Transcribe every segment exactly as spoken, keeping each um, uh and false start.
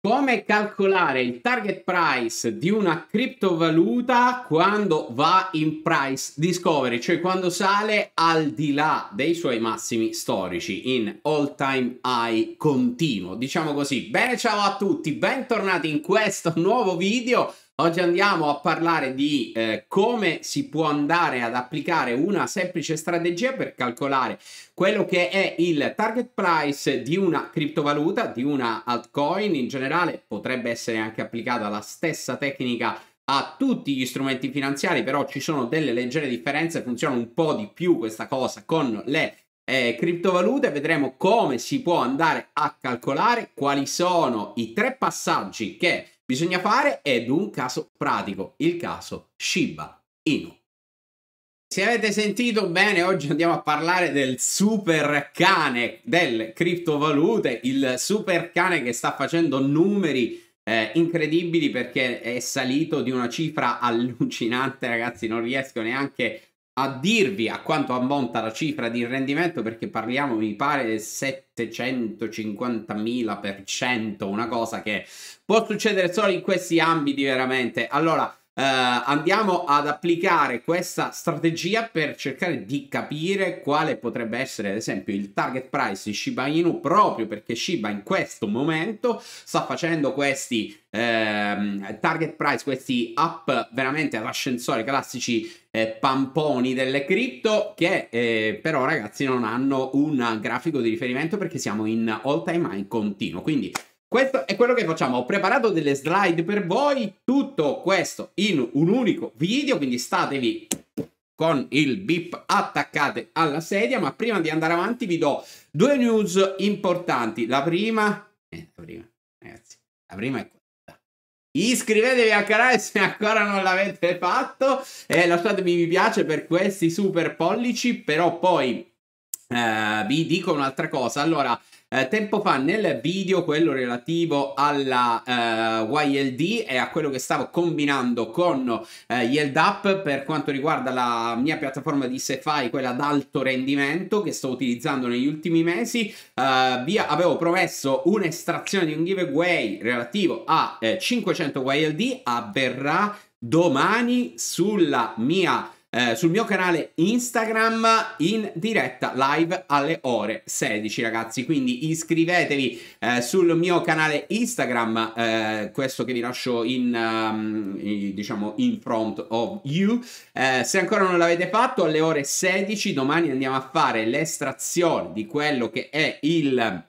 Come calcolare il target price di una criptovaluta quando va in price discovery, cioè quando sale al di là dei suoi massimi storici, in all time high continuo, diciamo così. Bene, ciao a tutti, bentornati in questo nuovo video. Oggi andiamo a parlare di eh, come si può andare ad applicare una semplice strategia per calcolare quello che è il target price di una criptovaluta, di una altcoin in generale. Potrebbe essere anche applicata la stessa tecnica a tutti gli strumenti finanziari, però ci sono delle leggere differenze, funziona un po' di più questa cosa con le Eh, criptovalute. Vedremo come si può andare a calcolare, quali sono i tre passaggi che bisogna fare ed un caso pratico, il caso Shiba Inu. Se avete sentito bene, oggi andiamo a parlare del super cane delle criptovalute, il super cane che sta facendo numeri Eh, incredibili, perché è salito di una cifra allucinante, ragazzi. Non riesco neanche a dirvi a quanto ammonta la cifra di rendimento, perché parliamo, mi pare, del settecentocinquantamila per cento, una cosa che può succedere solo in questi ambiti veramente. Allora eh, andiamo ad applicare questa strategia per cercare di capire quale potrebbe essere ad esempio il target price di Shiba Inu, proprio perché Shiba in questo momento sta facendo questi eh, target price, questi up veramente all'ascensore, classici pamponi delle cripto, che eh, però, ragazzi, non hanno un grafico di riferimento perché siamo in all time high continuo. Quindi questo è quello che facciamo. Ho preparato delle slide per voi, tutto questo in un unico video, quindi statevi con il bip attaccate alla sedia. Ma prima di andare avanti vi do due news importanti. La prima, eh, la prima ragazzi, la prima è iscrivetevi al canale se ancora non l'avete fatto e lasciatemi mi piace per questi super pollici. Però poi eh, vi dico un'altra cosa. Allora, eh, tempo fa nel video, quello relativo alla eh, Y L D e a quello che stavo combinando con eh, YieldUp per quanto riguarda la mia piattaforma di DeFi, quella ad alto rendimento che sto utilizzando negli ultimi mesi, eh, vi avevo promesso un'estrazione di un giveaway relativo a eh, cinquecento Y L D. Avverrà domani sulla mia Eh, sul mio canale Instagram in diretta live alle ore sedici, ragazzi. Quindi iscrivetevi eh, sul mio canale Instagram, eh, questo che vi lascio in um, diciamo in front of you, eh, se ancora non l'avete fatto. Alle ore sedici domani andiamo a fare l'estrazione di quello che è il eh,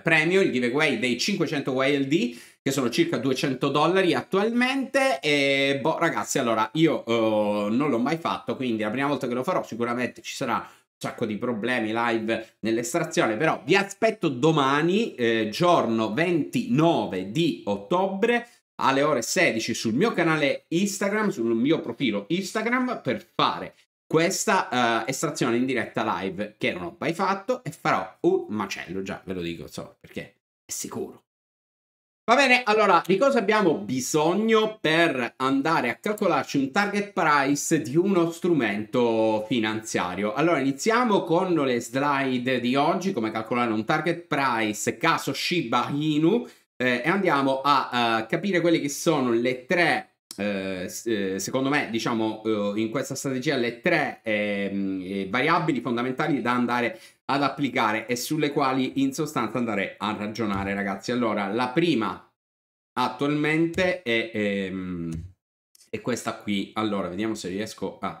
premio, il giveaway dei cinquecento Y L D, che sono circa duecento dollari attualmente. E boh, ragazzi, allora io uh, non l'ho mai fatto, quindi la prima volta che lo farò. Sicuramente ci sarà un sacco di problemi live nell'estrazione, però vi aspetto domani, eh, giorno ventinove di ottobre alle ore sedici sul mio canale Instagram, sul mio profilo Instagram, per fare questa uh, estrazione in diretta live che non ho mai fatto, e farò un macello, già ve lo dico, insomma, perché è sicuro. Va bene, allora, di cosa abbiamo bisogno per andare a calcolarci un target price di uno strumento finanziario? Allora, iniziamo con le slide di oggi, come calcolare un target price caso Shiba Inu, eh, e andiamo a uh, capire quelle che sono le tre, eh, secondo me, diciamo, eh, in questa strategia, le tre eh, variabili fondamentali da andare ad applicare e sulle quali in sostanza andare a ragionare, ragazzi. Allora, la prima attualmente è, è, è questa qui. Allora, vediamo se riesco a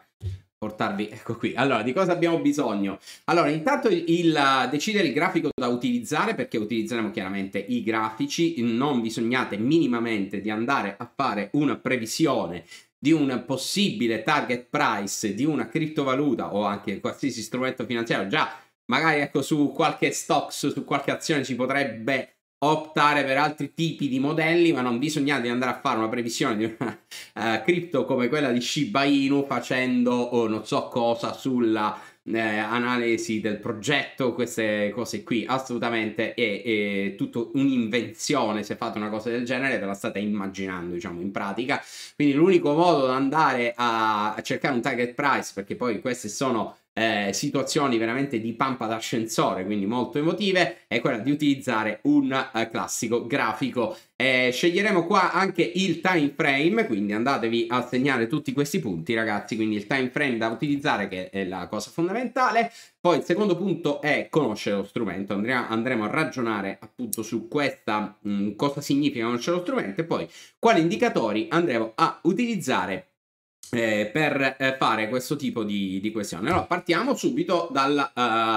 portarvi, ecco qui. Allora, di cosa abbiamo bisogno? Allora, intanto il, il decidere il grafico da utilizzare, perché utilizzeremo chiaramente i grafici. Non vi sognate minimamente di andare a fare una previsione di un possibile target price di una criptovaluta o anche qualsiasi strumento finanziario. Già, magari, ecco, su qualche stock, su qualche azione si potrebbe optare per altri tipi di modelli, ma non vi sognate di andare a fare una previsione di una uh, cripto come quella di Shiba Inu facendo oh, non so cosa sulla eh, analisi del progetto. Queste cose qui assolutamente è, è tutto un'invenzione. Se fate una cosa del genere ve la state immaginando, diciamo, in pratica. Quindi l'unico modo da andare a, a cercare un target price, perché poi queste sono eh, situazioni veramente di pampa d'ascensore, quindi molto emotive, è quella di utilizzare un eh, classico grafico. Eh, sceglieremo qua anche il time frame, quindi andatevi a segnare tutti questi punti, ragazzi, quindi il time frame da utilizzare, che è la cosa fondamentale. Poi il secondo punto è conoscere lo strumento, andremo, andremo a ragionare appunto su questa mh, cosa significa conoscere lo strumento, e poi quali indicatori andremo a utilizzare Eh, per eh, fare questo tipo di, di questione. Allora partiamo subito dalla,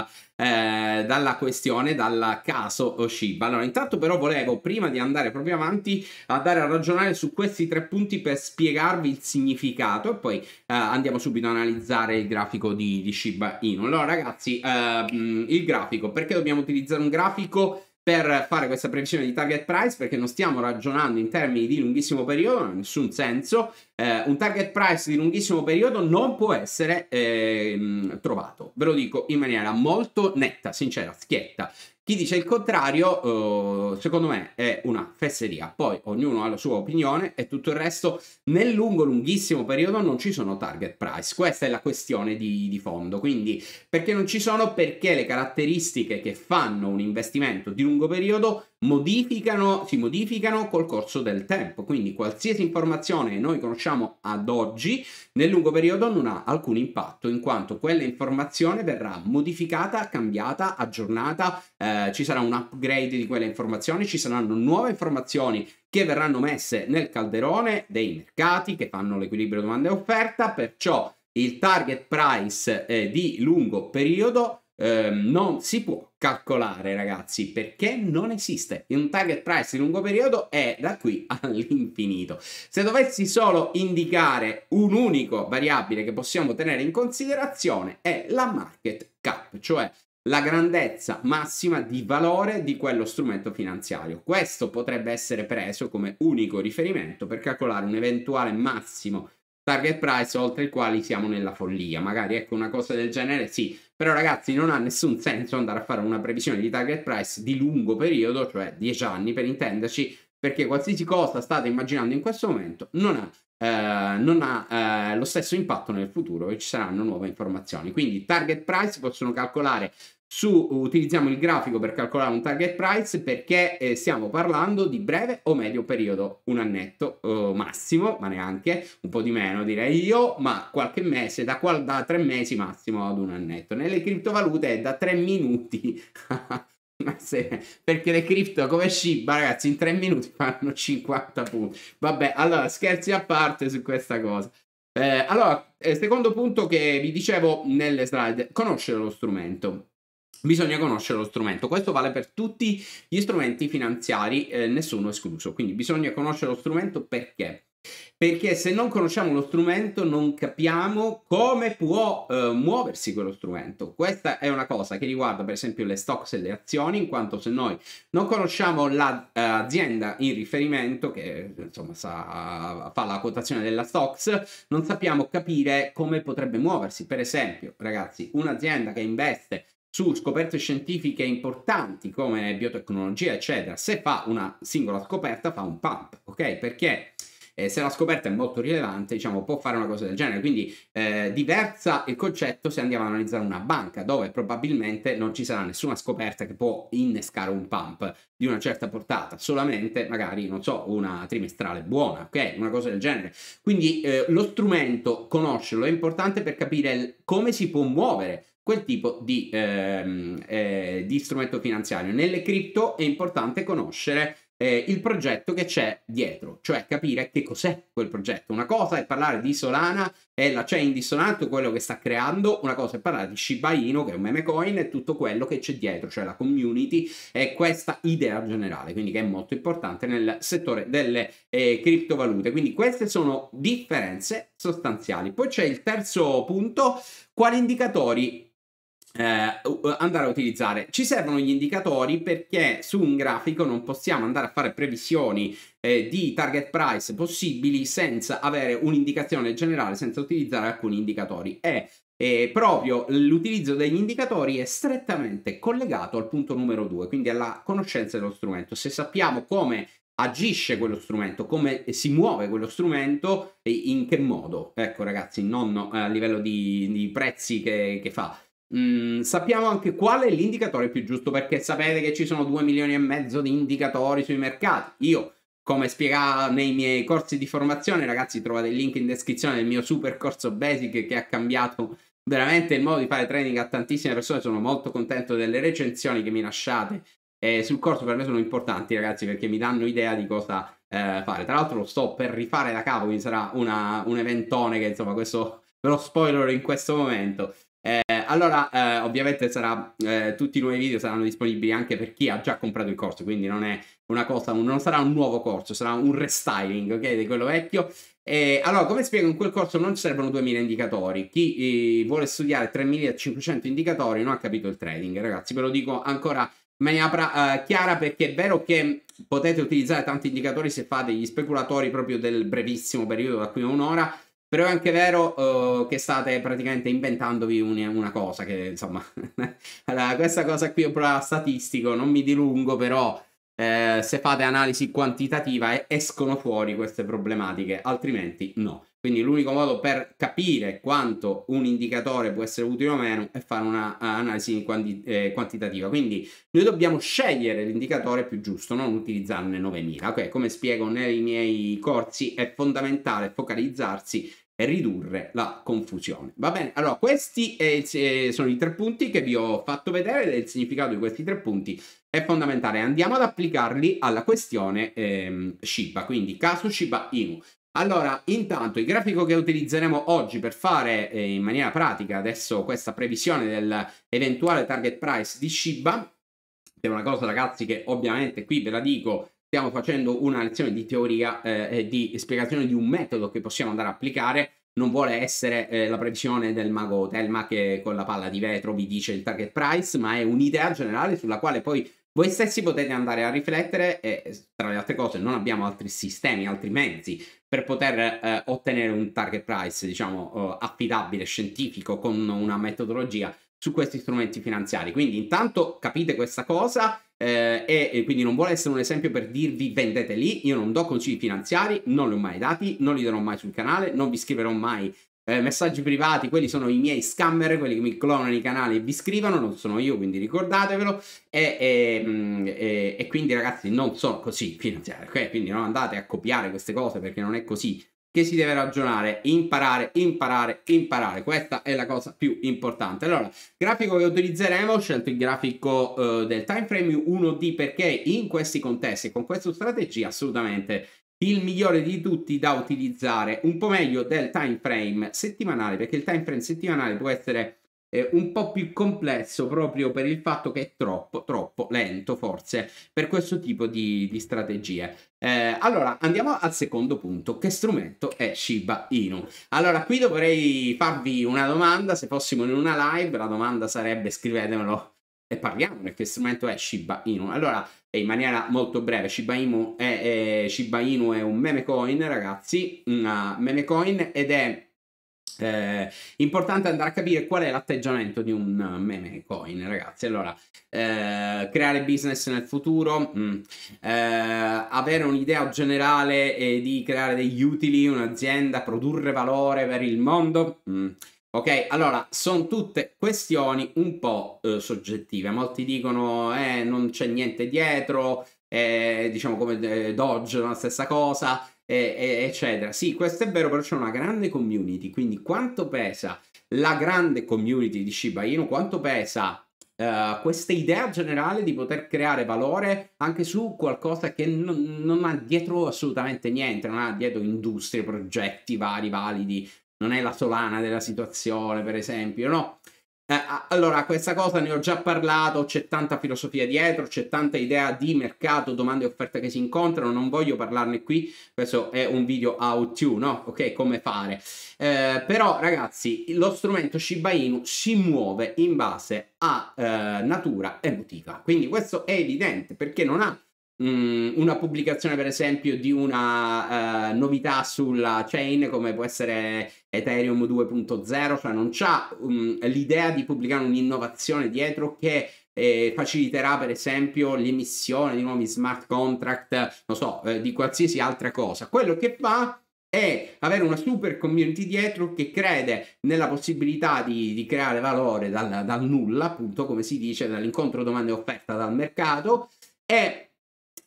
uh, eh, dalla questione, dal caso Shiba. Allora intanto però volevo, prima di andare proprio avanti, andare a ragionare su questi tre punti per spiegarvi il significato, e poi eh, andiamo subito a analizzare il grafico di, di Shiba Inu. Allora ragazzi, eh, il grafico, perché dobbiamo utilizzare un grafico per fare questa previsione di target price? Perché non stiamo ragionando in termini di lunghissimo periodo, non ha nessun senso. Eh, un target price di lunghissimo periodo non può essere eh, trovato, ve lo dico in maniera molto netta, sincera, schietta. Chi dice il contrario, eh, secondo me, è una fesseria. Poi ognuno ha la sua opinione e tutto il resto. Nel lungo, lunghissimo periodo non ci sono target price. Questa è la questione di, di fondo. Quindi, perché non ci sono? Perché le caratteristiche che fanno un investimento di lungo periodo modificano, si modificano col corso del tempo. Quindi qualsiasi informazione noi conosciamo ad oggi, nel lungo periodo non ha alcun impatto, in quanto quella informazione verrà modificata, cambiata, aggiornata, eh, ci sarà un upgrade di quelle informazioni, ci saranno nuove informazioni che verranno messe nel calderone dei mercati che fanno l'equilibrio domanda e offerta. Perciò il target price eh, di lungo periodo eh, non si può calcolare, ragazzi, perché non esiste. Un target price di lungo periodo è da qui all'infinito. Se dovessi solo indicare un'unica variabile che possiamo tenere in considerazione, è la market cap, cioè la grandezza massima di valore di quello strumento finanziario. Questo potrebbe essere preso come unico riferimento per calcolare un eventuale massimo target price oltre il quale siamo nella follia. Magari, ecco, una cosa del genere sì. Però ragazzi, non ha nessun senso andare a fare una previsione di target price di lungo periodo, cioè dieci anni per intenderci, perché qualsiasi cosa state immaginando in questo momento non ha, eh, non ha eh, lo stesso impatto nel futuro, e ci saranno nuove informazioni. Quindi target price possono calcolare su, utilizziamo il grafico per calcolare un target price, perché eh, stiamo parlando di breve o medio periodo, un annetto eh, massimo, ma neanche, un po' di meno direi io, ma qualche mese, da, qual da tre mesi massimo ad un annetto. Nelle criptovalute è da tre minuti, ma se, perché le cripto come Shiba, ragazzi, in tre minuti fanno cinquanta punti. Vabbè, allora scherzi a parte su questa cosa. Eh, allora, eh, secondo punto che vi dicevo nelle slide, conoscere lo strumento. Bisogna conoscere lo strumento, questo vale per tutti gli strumenti finanziari, eh, nessuno escluso. Quindi bisogna conoscere lo strumento, perché? Perché se non conosciamo lo strumento non capiamo come può eh, muoversi quello strumento. Questa è una cosa che riguarda per esempio le stocks e le azioni, in quanto se noi non conosciamo l'azienda in riferimento, che insomma sa, fa la quotazione della stocks, non sappiamo capire come potrebbe muoversi. Per esempio, ragazzi, un'azienda che investe su scoperte scientifiche importanti come biotecnologia, eccetera, se fa una singola scoperta fa un pump, ok? Perché eh, se la scoperta è molto rilevante, diciamo, può fare una cosa del genere. Quindi eh, diversa il concetto se andiamo ad analizzare una banca, dove probabilmente non ci sarà nessuna scoperta che può innescare un pump di una certa portata, solamente magari, non so, una trimestrale buona, ok? Una cosa del genere. Quindi eh, lo strumento, conoscerlo, è importante per capire come si può muovere quel tipo di, ehm, eh, di strumento finanziario. Nelle cripto è importante conoscere eh, il progetto che c'è dietro, cioè capire che cos'è quel progetto. Una cosa è parlare di Solana e la chain di Solana, quello che sta creando, una cosa è parlare di Shiba Inu, che è un meme coin, e tutto quello che c'è dietro, cioè la community e questa idea generale, quindi che è molto importante nel settore delle eh, criptovalute. Quindi queste sono differenze sostanziali. Poi c'è il terzo punto, quali indicatori Eh, andare a utilizzare. Ci servono gli indicatori perché su un grafico non possiamo andare a fare previsioni eh, di target price possibili senza avere un'indicazione generale, senza utilizzare alcuni indicatori. E eh, proprio l'utilizzo degli indicatori è strettamente collegato al punto numero due, quindi alla conoscenza dello strumento. Se sappiamo come agisce quello strumento, come si muove quello strumento e in che modo. Ecco ragazzi, non a livello di, di prezzi che, che fa. Mm, sappiamo anche qual è l'indicatore più giusto, perché sapete che ci sono due milioni e mezzo di indicatori sui mercati. Io, come spiegato nei miei corsi di formazione, ragazzi, trovate il link in descrizione del mio super corso Basic che ha cambiato veramente il modo di fare trading a tantissime persone. Sono molto contento delle recensioni che mi lasciate eh, sul corso, per me sono importanti ragazzi, perché mi danno idea di cosa eh, fare. Tra l'altro lo sto per rifare da capo, quindi sarà una, un eventone che insomma, questo ve lo spoiler in questo momento. Eh, allora eh, ovviamente sarà, eh, tutti i nuovi video saranno disponibili anche per chi ha già comprato il corso, quindi non è una cosa, non sarà un nuovo corso, sarà un restyling, ok, di quello vecchio. E allora, come spiego, in quel corso non servono duemila indicatori. Chi eh, vuole studiare tremilacinquecento indicatori non ha capito il trading, ragazzi, ve lo dico ancora in maniera eh, chiara, perché è vero che potete utilizzare tanti indicatori se fate gli speculatori proprio del brevissimo periodo da qui a un'ora. Però è anche vero uh, che state praticamente inventandovi un, una cosa che, insomma, allora, questa cosa qui è un problema statistico, non mi dilungo, però eh, se fate analisi quantitativa eh, escono fuori queste problematiche, altrimenti no. Quindi l'unico modo per capire quanto un indicatore può essere utile o meno è fare un'analisi quanti eh, quantitativa. Quindi noi dobbiamo scegliere l'indicatore più giusto, non utilizzarne novemila. Ok, come spiego nei miei corsi, è fondamentale focalizzarsi e ridurre la confusione. Va bene, allora questi eh, sono i tre punti che vi ho fatto vedere, il significato di questi tre punti è fondamentale. Andiamo ad applicarli alla questione ehm, Shiba, quindi caso Shiba Inu. Allora, intanto il grafico che utilizzeremo oggi per fare eh, in maniera pratica adesso questa previsione dell'eventuale target price di Shiba, che è una cosa ragazzi che ovviamente qui ve la dico, stiamo facendo una lezione di teoria eh, e di spiegazione di un metodo che possiamo andare a applicare. Non vuole essere eh, la previsione del mago Telma che con la palla di vetro vi dice il target price, ma è un'idea generale sulla quale poi voi stessi potete andare a riflettere e, tra le altre cose, non abbiamo altri sistemi, altri mezzi per poter eh, ottenere un target price, diciamo, eh, affidabile, scientifico, con una metodologia su questi strumenti finanziari. Quindi intanto capite questa cosa eh, e, e quindi non vuole essere un esempio per dirvi vendete lì. Io non do consigli finanziari, non li ho mai dati, non li darò mai sul canale, non vi scriverò mai eh, messaggi privati, quelli sono i miei scammer, quelli che mi clonano i canali e vi scrivono, non sono io, quindi ricordatevelo. E, e, e, e quindi ragazzi, non sono così finanziari, ok? Quindi non andate a copiare queste cose, perché non è così che si deve ragionare. Imparare, imparare, imparare, questa è la cosa più importante. Allora, grafico che utilizzeremo, ho scelto il grafico eh, del time frame uno D, perché in questi contesti, con questa strategia, assolutamente il migliore di tutti da utilizzare, un po' meglio del time frame settimanale, perché il time frame settimanale può essere eh, un po' più complesso proprio per il fatto che è troppo, troppo lento forse per questo tipo di, di strategie. Eh, allora andiamo al secondo punto, che strumento è Shiba Inu? Allora qui dovrei farvi una domanda, se fossimo in una live la domanda sarebbe, scrivetemelo e parliamone, che strumento è Shiba Inu? Allora, in maniera molto breve, Shiba Inu è, è, Shiba Inu è un meme coin, ragazzi, una meme coin, ed è eh, importante andare a capire qual è l'atteggiamento di un meme coin, ragazzi. Allora, eh, creare business nel futuro, mh, eh, avere un'idea generale eh, di creare degli utili, un'azienda, produrre valore per il mondo, mh. Ok, allora, sono tutte questioni un po' eh, soggettive. Molti dicono, eh, non c'è niente dietro, eh, diciamo come eh, Doge, la stessa cosa, eh, eh, eccetera. Sì, questo è vero, però c'è una grande community, quindi quanto pesa la grande community di Shiba Inu, quanto pesa eh, questa idea generale di poter creare valore anche su qualcosa che non, non ha dietro assolutamente niente, non ha dietro industrie, progetti vari, validi. Non è la Solana della situazione, per esempio, no? Eh, allora, questa cosa ne ho già parlato, c'è tanta filosofia dietro, c'è tanta idea di mercato, domande e offerte che si incontrano, non voglio parlarne qui, questo è un video how to, no? Ok, come fare. Eh, però, ragazzi, lo strumento Shiba Inu si muove in base a eh, natura emotiva, quindi questo è evidente, perché non ha una pubblicazione per esempio di una uh, novità sulla chain come può essere Ethereum due punto zero, cioè non c'ha um, l'idea di pubblicare un'innovazione dietro che eh, faciliterà per esempio l'emissione di nuovi smart contract, non so, eh, di qualsiasi altra cosa. Quello che fa è avere una super community dietro che crede nella possibilità di, di creare valore dal, dal nulla, appunto, come si dice, dall'incontro domanda e offerta dal mercato, e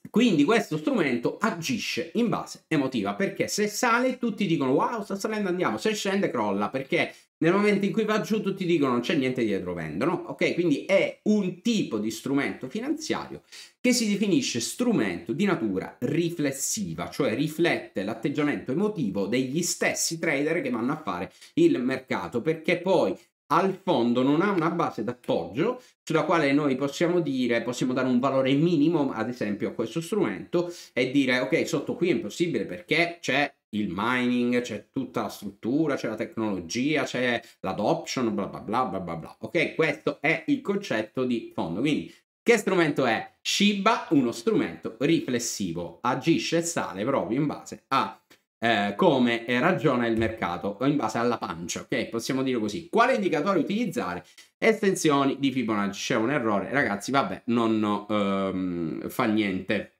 quindi questo strumento agisce in base emotiva, perché se sale tutti dicono wow, sta salendo, andiamo, se scende crolla, perché nel momento in cui va giù tutti dicono non c'è niente dietro, vendono, ok? Quindi è un tipo di strumento finanziario che si definisce strumento di natura riflessiva, cioè riflette l'atteggiamento emotivo degli stessi trader che vanno a fare il mercato, perché poi al fondo non ha una base d'appoggio sulla quale noi possiamo dire, possiamo dare un valore minimo ad esempio a questo strumento e dire ok, sotto qui è impossibile perché c'è il mining, c'è tutta la struttura, c'è la tecnologia, c'è l'adoption, bla bla bla bla bla bla. Ok, questo è il concetto di fondo. Quindi che strumento è? Shiba, uno strumento riflessivo, agisce e sale proprio in base a Eh, come ragiona il mercato, o in base alla pancia, ok? Possiamo dire così. Quale indicatore utilizzare? Estensioni di Fibonacci. C'è un errore, ragazzi, vabbè, non ehm, fa niente.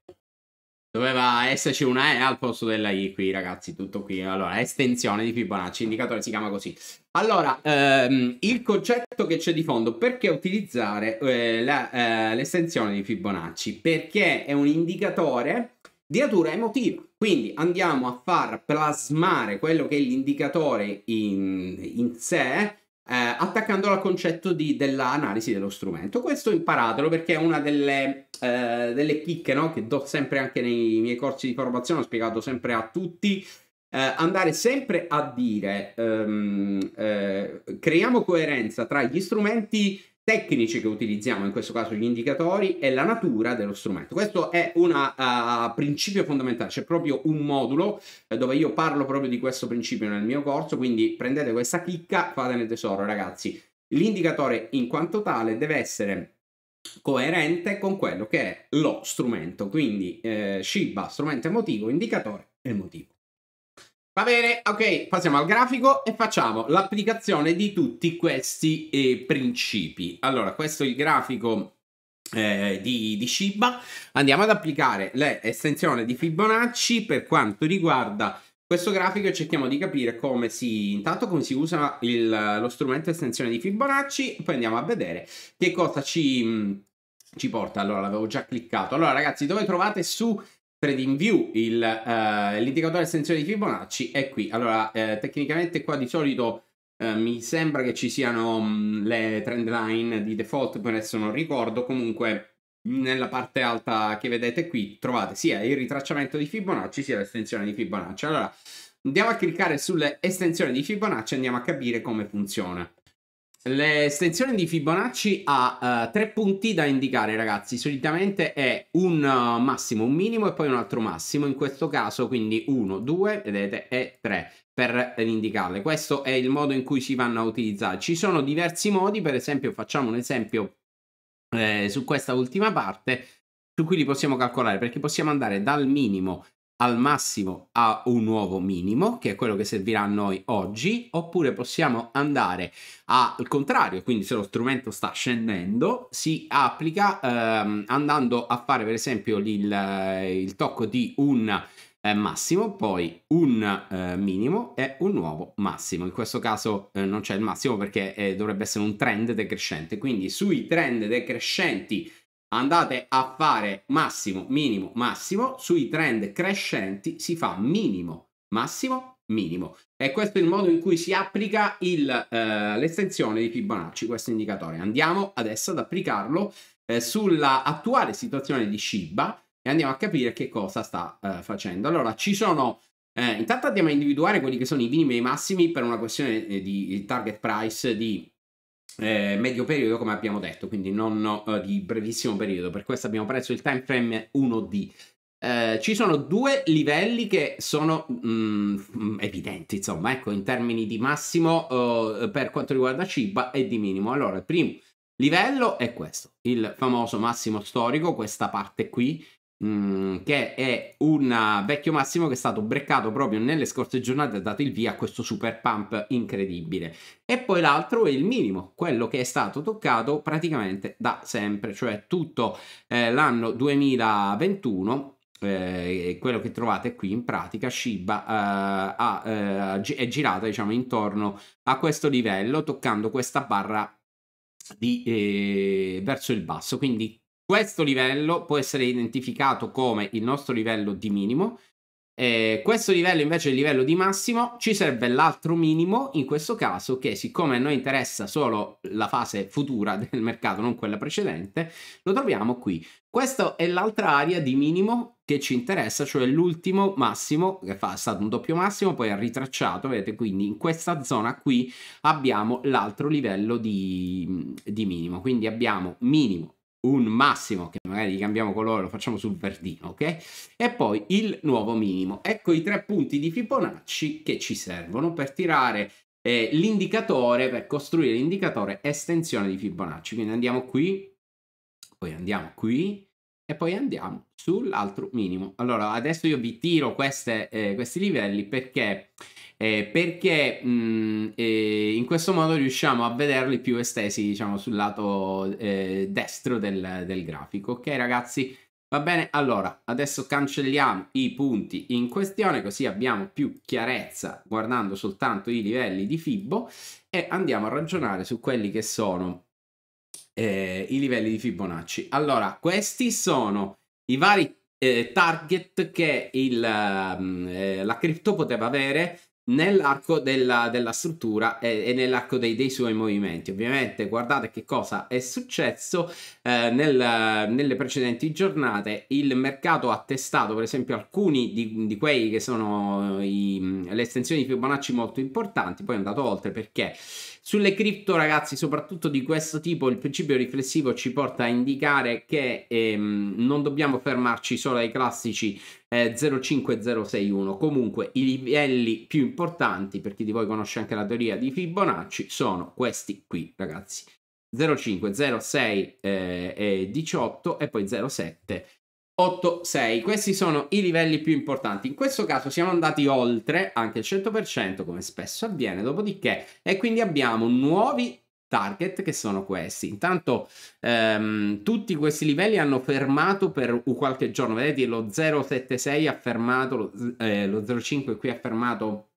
Doveva esserci una E al posto della I qui, ragazzi, tutto qui. Allora, estensione di Fibonacci, indicatore si chiama così. Allora, ehm, il concetto che c'è di fondo, perché utilizzare eh, l'estensione eh, di Fibonacci? Perché è un indicatore di natura emotiva. Quindi andiamo a far plasmare quello che è l'indicatore in, in sé, eh, attaccandolo al concetto dell'analisi dello strumento. Questo imparatelo perché è una delle, eh, delle chicche, no? Che do sempre anche nei miei corsi di formazione, ho spiegato sempre a tutti, eh, andare sempre a dire, ehm, eh, creiamo coerenza tra gli strumenti tecnici che utilizziamo, in questo caso gli indicatori, e la natura dello strumento. Questo è un uh, principio fondamentale, c'è proprio un modulo eh, dove io parlo proprio di questo principio nel mio corso, quindi prendete questa chicca, fatene tesoro, ragazzi. L'indicatore in quanto tale deve essere coerente con quello che è lo strumento, quindi eh, Shiba, strumento emotivo, indicatore emotivo. Va bene, ok, passiamo al grafico e facciamo l'applicazione di tutti questi eh, principi. Allora, questo è il grafico eh, di, di Shiba. Andiamo ad applicare l'estensione di Fibonacci per quanto riguarda questo grafico e cerchiamo di capire come si, intanto come si usa il, lo strumento estensione di Fibonacci, poi andiamo a vedere che cosa ci, mh, ci porta. Allora, l'avevo già cliccato. Allora, ragazzi, dove trovate su in view l'indicatore uh, estensione di Fibonacci è qui. Allora eh, tecnicamente qua di solito eh, mi sembra che ci siano mh, le trend line di default, per adesso non ricordo, comunque nella parte alta che vedete qui trovate sia il ritracciamento di Fibonacci sia l'estensione di Fibonacci. Allora andiamo a cliccare sulle estensioni di Fibonacci e andiamo a capire come funziona. L'estensione di Fibonacci ha uh, tre punti da indicare, ragazzi. Solitamente è un uh, massimo, un minimo e poi un altro massimo. In questo caso quindi uno, due, vedete, e tre per indicarle. Questo è il modo in cui si vanno a utilizzare. Ci sono diversi modi, per esempio facciamo un esempio eh, su questa ultima parte su cui li possiamo calcolare, perché possiamo andare dal minimo al massimo a un nuovo minimo, che è quello che servirà a noi oggi, oppure possiamo andare al contrario, quindi se lo strumento sta scendendo si applica ehm, andando a fare per esempio il, il tocco di un eh, massimo, poi un eh, minimo e un nuovo massimo. In questo caso eh, non c'è il massimo perché eh, dovrebbe essere un trend decrescente, quindi sui trend decrescenti andate a fare massimo, minimo, massimo. Sui trend crescenti si fa minimo, massimo, minimo. E questo è il modo in cui si applica l'estensione eh, di Fibonacci, questo indicatore. Andiamo adesso ad applicarlo eh, sulla attuale situazione di Shiba e andiamo a capire che cosa sta eh, facendo. Allora, ci sono... Eh, intanto andiamo a individuare quelli che sono i minimi e i massimi per una questione eh, di target price di... Eh, medio periodo, come abbiamo detto, quindi non eh, di brevissimo periodo, per questo abbiamo preso il time frame uno D. Eh, ci sono due livelli che sono mm, evidenti, insomma, ecco, in termini di massimo eh, per quanto riguarda Shiba e di minimo. Allora, il primo livello è questo, il famoso massimo storico, questa parte qui, mh, che è un vecchio massimo che è stato breccato proprio nelle scorse giornate e ha dato il via a questo super pump incredibile. E poi l'altro è il minimo, quello che è stato toccato praticamente da sempre, cioè tutto eh, l'anno duemilaventuno. Eh, quello che trovate qui in pratica Shiba eh, ha, eh, è girata, diciamo, intorno a questo livello, toccando questa barra di, eh, verso il basso. Quindi questo livello può essere identificato come il nostro livello di minimo, eh, questo livello invece è il livello di massimo. Ci serve l'altro minimo in questo caso, che siccome a noi interessa solo la fase futura del mercato, non quella precedente, lo troviamo qui. Questa è l'altra area di minimo che ci interessa, cioè l'ultimo massimo che fa, è stato un doppio massimo, poi ha ritracciato, vedete, quindi in questa zona qui abbiamo l'altro livello di, di minimo. Quindi abbiamo minimo, un massimo, che magari gli cambiamo colore, lo facciamo sul verdino, ok? E poi il nuovo minimo. Ecco i tre punti di Fibonacci che ci servono per tirare eh, l'indicatore, per costruire l'indicatore estensione di Fibonacci. Quindi andiamo qui, poi andiamo qui, e poi andiamo sull'altro minimo. Allora adesso io vi tiro queste, eh, questi livelli perché, eh, perché mh, eh, in questo modo riusciamo a vederli più estesi, diciamo, sul lato eh, destro del, del grafico. Ok ragazzi, va bene. Allora adesso cancelliamo i punti in questione, così abbiamo più chiarezza guardando soltanto i livelli di Fibo, e andiamo a ragionare su quelli che sono Eh, i livelli di Fibonacci. Allora questi sono i vari eh, target che il, eh, la cripto poteva avere nell'arco della, della struttura e, e nell'arco dei, dei suoi movimenti. Ovviamente guardate che cosa è successo eh, nel, nelle precedenti giornate. Il mercato ha testato per esempio alcuni di, di quei che sono i, le estensioni di Fibonacci molto importanti, poi è andato oltre, perché sulle cripto, ragazzi, soprattutto di questo tipo, il principio riflessivo ci porta a indicare che ehm, non dobbiamo fermarci solo ai classici eh, zero virgola cinque zero sei uno. Comunque i livelli più importanti, per chi di voi conosce anche la teoria di Fibonacci, sono questi qui, ragazzi: zero virgola cinque, zero virgola sei eh, e diciotto, e poi zero virgola sette otto virgola sei. Questi sono i livelli più importanti. In questo caso siamo andati oltre anche il cento per cento, come spesso avviene, dopodiché, e quindi abbiamo nuovi target che sono questi. Intanto ehm, tutti questi livelli hanno fermato per qualche giorno. Vedete, lo zero virgola settantasei ha fermato, lo, eh, lo zero virgola cinque qui ha fermato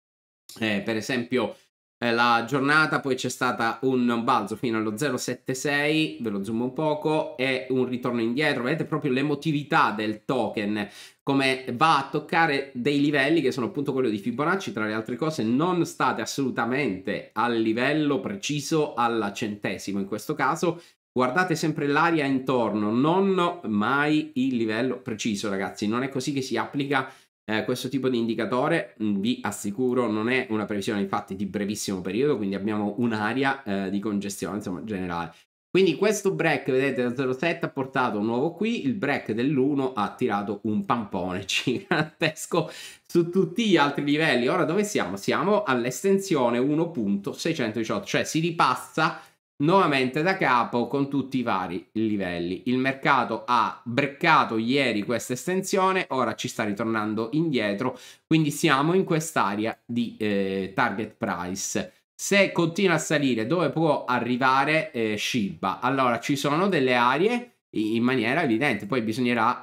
eh, per esempio eh, la giornata, poi c'è stata un balzo fino allo zero virgola settantasei, ve lo zoom un poco, e un ritorno indietro. Vedete proprio l'emotività del token, come va a toccare dei livelli che sono appunto quello di Fibonacci. Tra le altre cose, non state assolutamente al livello preciso alla centesima in questo caso, guardate sempre l'area intorno, non mai il livello preciso, ragazzi. Non è così che si applica eh, questo tipo di indicatore, vi assicuro. Non è una previsione infatti di brevissimo periodo, quindi abbiamo un'area eh, di congestione, insomma, generale. Quindi questo break, vedete, da zero virgola sette ha portato un nuovo qui, il break dell'uno ha tirato un pampone gigantesco su tutti gli altri livelli. Ora dove siamo? Siamo all'estensione uno punto seicentodiciotto, cioè si ripassa nuovamente da capo con tutti i vari livelli. Il mercato ha breccato ieri questa estensione, ora ci sta ritornando indietro, quindi siamo in quest'area di eh, target price. Se continua a salire, dove può arrivare eh, Shiba? Allora ci sono delle aree in maniera evidente, poi bisognerà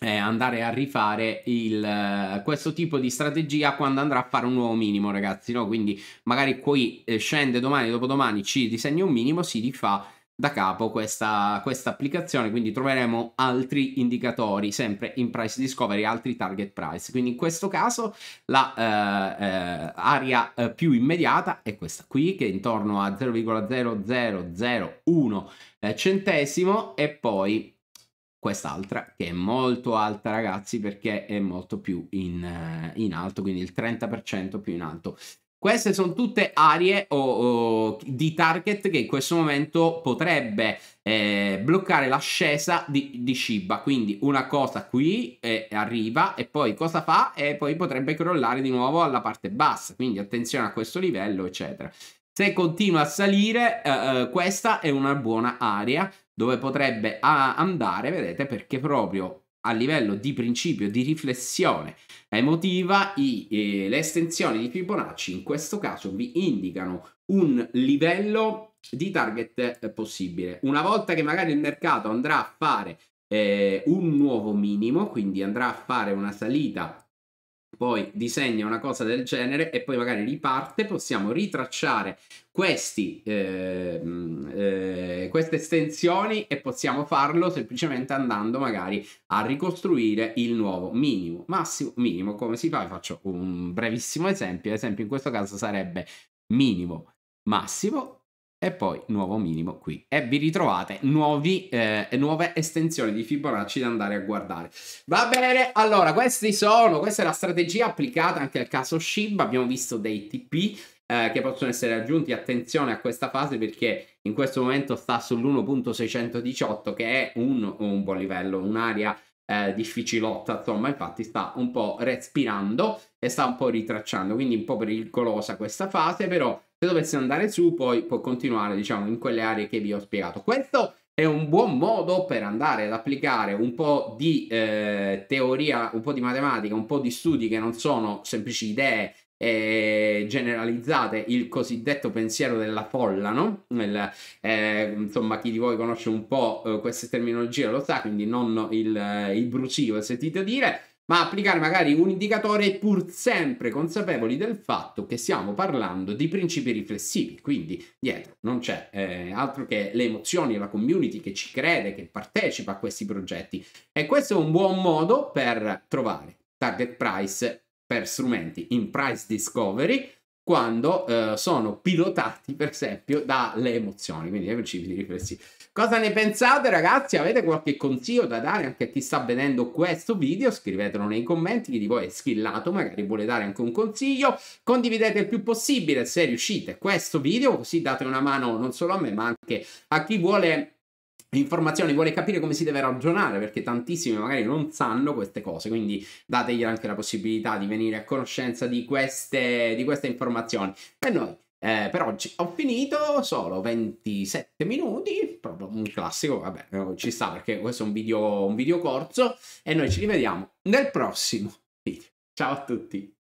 eh, andare a rifare il, eh, questo tipo di strategia quando andrà a fare un nuovo minimo, ragazzi, no? Quindi magari qui eh, scende domani, dopodomani ci disegna un minimo, si rifà da capo questa, questa applicazione. Quindi troveremo altri indicatori sempre in price discovery, altri target price. Quindi in questo caso la eh, eh, area eh, più immediata è questa qui, che è intorno a zero virgola zero zero zero uno eh, centesimo, e poi quest'altra che è molto alta, ragazzi, perché è molto più in, eh, in alto, quindi il trenta per cento più in alto. Queste sono tutte aree o, o, di target che in questo momento potrebbe eh, bloccare l'ascesa di, di Shiba. Quindi una cosa qui eh, arriva, e poi cosa fa? E poi potrebbe crollare di nuovo alla parte bassa, quindi attenzione a questo livello, eccetera. Se continua a salire, eh, questa è una buona area dove potrebbe andare, vedete, perché proprio a livello di principio di riflessione emotiva, i, eh, le estensioni di Fibonacci in questo caso vi indicano un livello di target eh, possibile. Una volta che magari il mercato andrà a fare eh, un nuovo minimo, quindi andrà a fare una salita, poi disegna una cosa del genere e poi magari riparte, possiamo ritracciare questi, eh, eh, queste estensioni e possiamo farlo semplicemente andando magari a ricostruire il nuovo minimo, massimo, minimo. Come si fa? Faccio un brevissimo esempio. Ad esempio in questo caso sarebbe minimo, massimo e poi nuovo minimo qui, e vi ritrovate nuovi, eh, nuove estensioni di Fibonacci da andare a guardare. Va bene, allora questi sono, questa è la strategia applicata anche al caso Shiba. Abbiamo visto dei T P eh, che possono essere aggiunti. Attenzione a questa fase perché in questo momento sta sull'uno punto seicentodiciotto, che è un, un buon livello, un'area Eh, difficilotta, insomma. Infatti sta un po' respirando e sta un po' ritracciando, quindi un po' pericolosa questa fase, però se dovesse andare su poi può continuare, diciamo, in quelle aree che vi ho spiegato. Questo è un buon modo per andare ad applicare un po' di eh, teoria, un po' di matematica, un po' di studi che non sono semplici idee eh, generalizzate, il cosiddetto pensiero della folla, no? Il, eh, insomma, chi di voi conosce un po' eh, queste terminologie lo sa, quindi non il, eh, il brucio, sentite dire, ma applicare magari un indicatore pur sempre consapevoli del fatto che stiamo parlando di principi riflessivi, quindi dietro non c'è eh, altro che le emozioni e la community che ci crede, che partecipa a questi progetti. E questo è un buon modo per trovare target price per strumenti in price discovery quando eh, sono pilotati per esempio dalle emozioni, quindi dai principi riflessivi. Cosa ne pensate ragazzi? Avete qualche consiglio da dare anche a chi sta vedendo questo video? Scrivetelo nei commenti, chi di voi è skillato magari vuole dare anche un consiglio. Condividete il più possibile se riuscite questo video, così date una mano non solo a me ma anche a chi vuole informazioni, vuole capire come si deve ragionare, perché tantissimi magari non sanno queste cose, quindi dategli anche la possibilità di venire a conoscenza di queste, di queste informazioni. E noi eh, per oggi ho finito, solo ventisette minuti, proprio un classico, vabbè ci sta perché questo è un video, un video corso, e noi ci rivediamo nel prossimo video. Ciao a tutti!